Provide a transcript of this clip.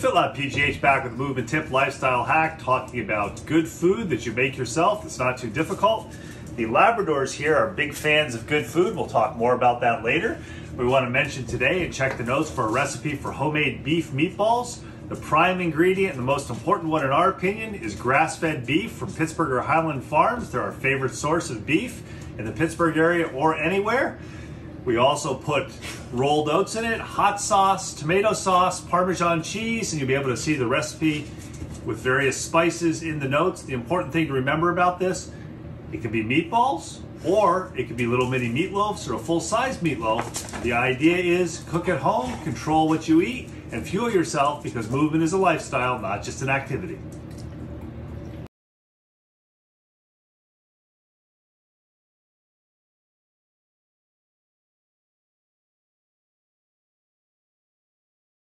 FitLab PGH back with a movement tip lifestyle hack, talking about good food that you make yourself that's not too difficult. The Labradors here are big fans of good food. We'll talk more about that later. We want to mention today and check the notes for a recipe for homemade beef meatballs. The prime ingredient and the most important one in our opinion is grass-fed beef from Pittsburgher Highland Farms. They're our favorite source of beef in the Pittsburgh area or anywhere. We also put rolled oats in it, hot sauce, tomato sauce, Parmesan cheese, and you'll be able to see the recipe with various spices in the notes. The important thing to remember about this, it could be meatballs, or it could be little mini meatloafs or a full-size meatloaf. The idea is cook at home, control what you eat, and fuel yourself because movement is a lifestyle, not just an activity.